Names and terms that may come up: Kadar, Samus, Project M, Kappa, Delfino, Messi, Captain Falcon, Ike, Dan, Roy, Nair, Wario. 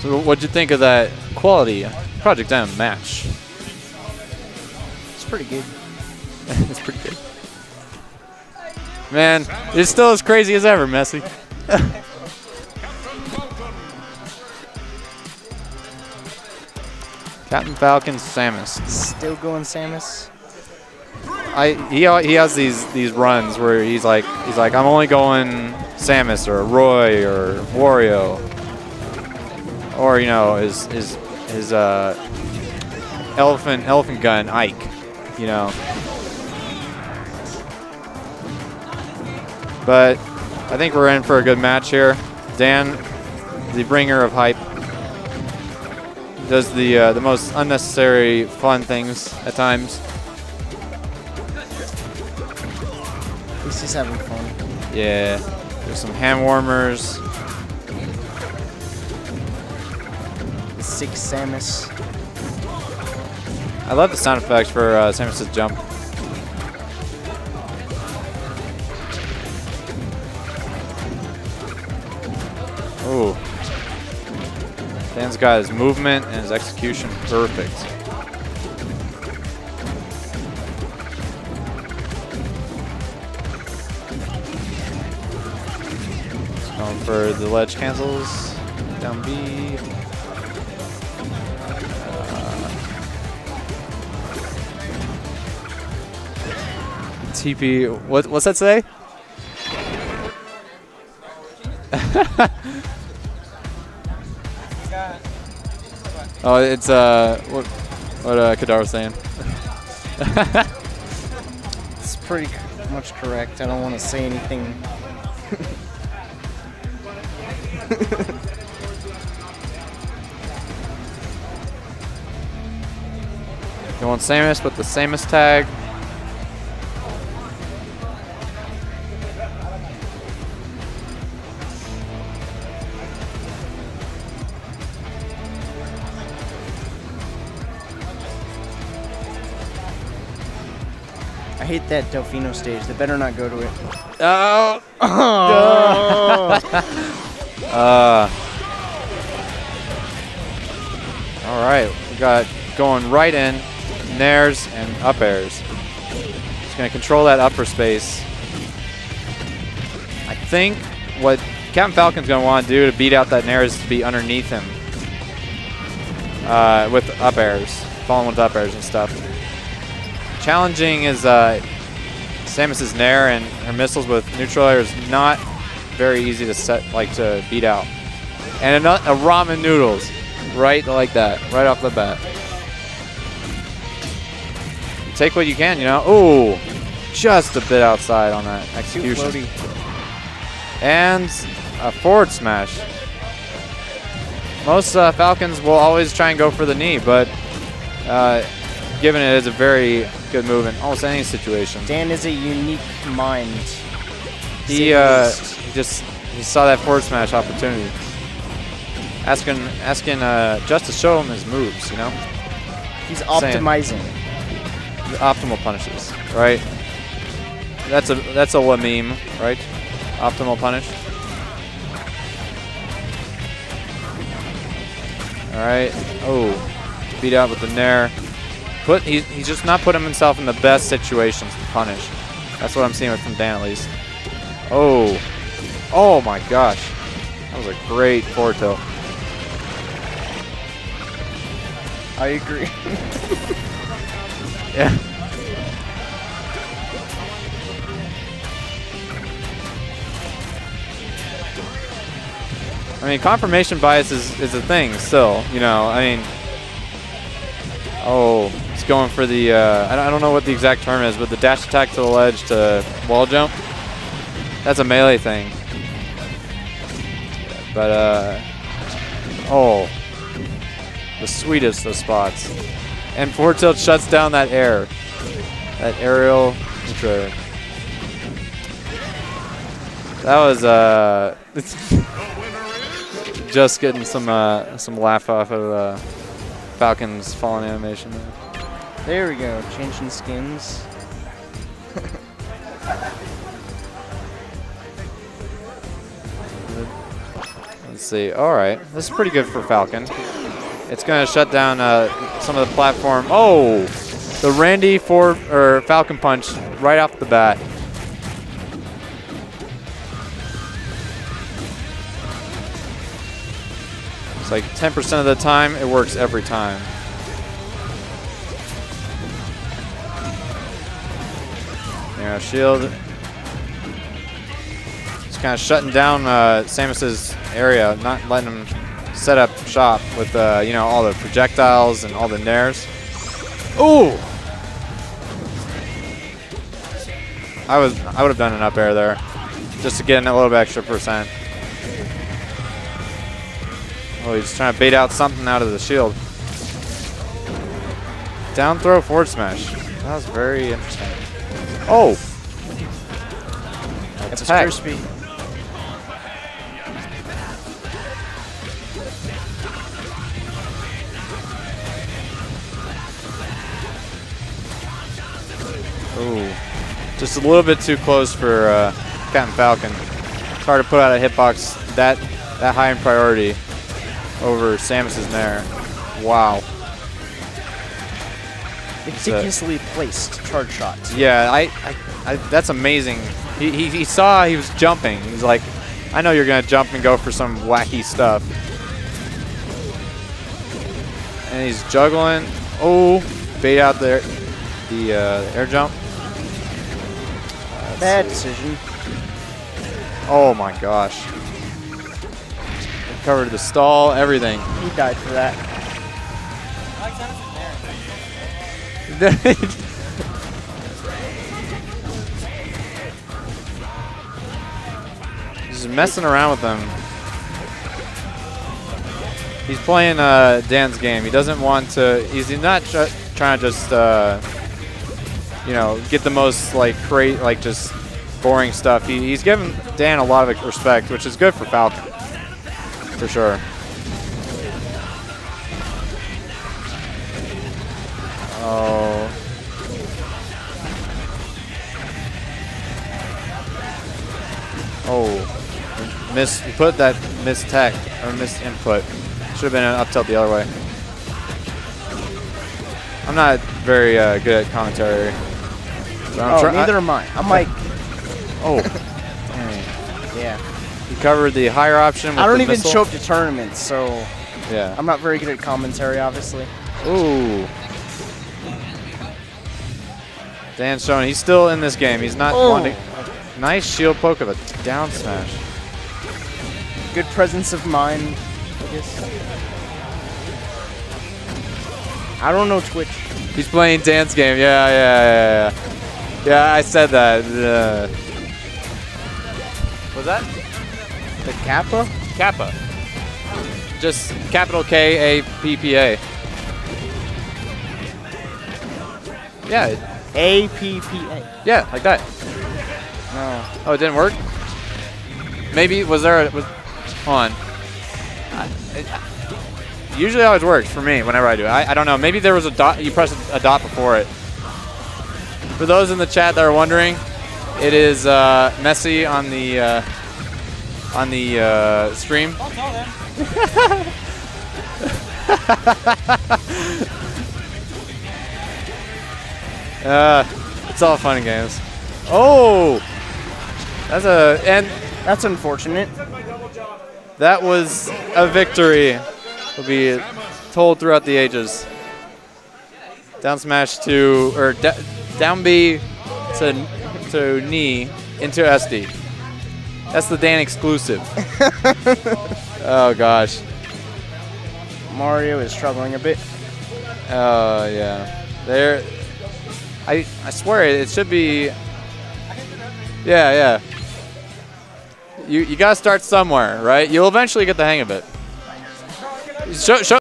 So what'd you think of that quality Project M match? It's pretty good. It's pretty good. Man, it's still as crazy as ever, Messi. Captain Falcon, Samus. Still going Samus. He has these runs where he's like I'm only going Samus or Roy or Wario, or you know his elephant gun Ike, you know. But I think we're in for a good match here. Dan, the bringer of hype, does the most unnecessary fun things at times. He's having fun. Yeah. There's some hand warmers. The sick Samus. I love the sound effects for Samus' jump. Ooh. Dan's got his movement and his execution perfect. Going for the ledge cancels. Down B. TP. What's that say? Oh, it's what Kadar was saying. It's pretty much correct. I don't want to say anything. Going Samus with the Samus tag. I hate that Delfino stage. They better not go to it. Oh! Oh. All right, we got going right in, nairs and up airs. Just gonna control that upper space. I think what Captain Falcon's gonna want to do to beat out that nair is to be underneath him with up airs, falling with up airs and stuff. Challenging is Samus's nair and her missiles with neutral air is not very easy to set, like to beat out, and a ramen noodles, right like that, right off the bat. Take what you can, you know. Ooh, just a bit outside on that execution, and a forward smash. Most Falcons will always try and go for the knee, but given it is a very good move in almost any situation. Dan is a unique mind. He saw that forward smash opportunity. Asking just to show him his moves, you know? He's optimizing. The optimal punishes, right? That's a meme, right? Optimal punish. Alright. Oh. Beat out with the nair. He's just not putting himself in the best situations to punish. That's what I'm seeing from Dan at least. Oh. Oh my gosh. That was a great forward tilt. I agree. Yeah. I mean, confirmation bias is a thing still, you know. I mean, oh, it's going for the, I don't know what the exact term is, but the dash attack to the ledge to wall jump. That's a melee thing. But, oh, the sweetest of spots. And forward tilt shuts down that air. That aerial control. That was, just getting some laugh off of Falcon's fallen animation. There we go, changing skins. Let's see. All right. This is pretty good for Falcon. It's going to shut down some of the platform. Oh, the Randy Falcon punch right off the bat. It's like 10% of the time, it works every time. There, shield. Kind of shutting down Samus's area, not letting him set up shop with you know, all the projectiles and all the nairs. Ooh! I would have done an up air there, just to get in a little bit extra percent. Oh, he's trying to bait out something out of the shield. Down throw forward smash. That was very interesting. Oh! It's crispy. Ooh, just a little bit too close for Captain Falcon. It's hard to put out a hitbox that high in priority over Samus's Nair. Wow. Ridiculously placed charge shot. Yeah, that's amazing. He saw he was jumping. He's like, I know you're gonna jump and go for some wacky stuff. And he's juggling. Oh, bait out there. The air jump. Bad decision. Oh my gosh. It covered the stall, everything. He died for that. Just messing around with them. He's playing Dan's game. He doesn't want to. He's not trying to just. You know, get the most just boring stuff. He's giving Dan a lot of respect, which is good for Falcon, for sure. Oh, oh, put that miss tech or miss input. Should have been an up tilt the other way. I'm not very good at commentary. Oh, neither am I. I'm Ike. Oh. Dang. Yeah. He covered the higher option with the missile. Show up to tournaments, so yeah. I'm not very good at commentary, obviously. Ooh. Dan's showing he's still in this game. He's not wanting. Nice shield poke of a down smash. Good presence of mind, I guess. I don't know Twitch. He's playing Dan's game. Yeah. Yeah, I said that. Was that the Kappa? Kappa. Just capital K-A-P-P-A. Yeah. A-P-P-A. Yeah, like that. No. Oh, it didn't work? Maybe, was there a... Hold on. It usually always works for me whenever I do it. I don't know. Maybe there was a dot. You press a dot before it. For those in the chat that are wondering, it is Messi on the stream. I'll tell them. It's all fun and games. Oh, that's unfortunate. That was a victory. Will be told throughout the ages. Down smash to down B to knee into SD. That's the Dan exclusive. Oh gosh. Mario is struggling a bit. Oh yeah. There. I swear it should be. Yeah. You gotta start somewhere, right? You'll eventually get the hang of it. Show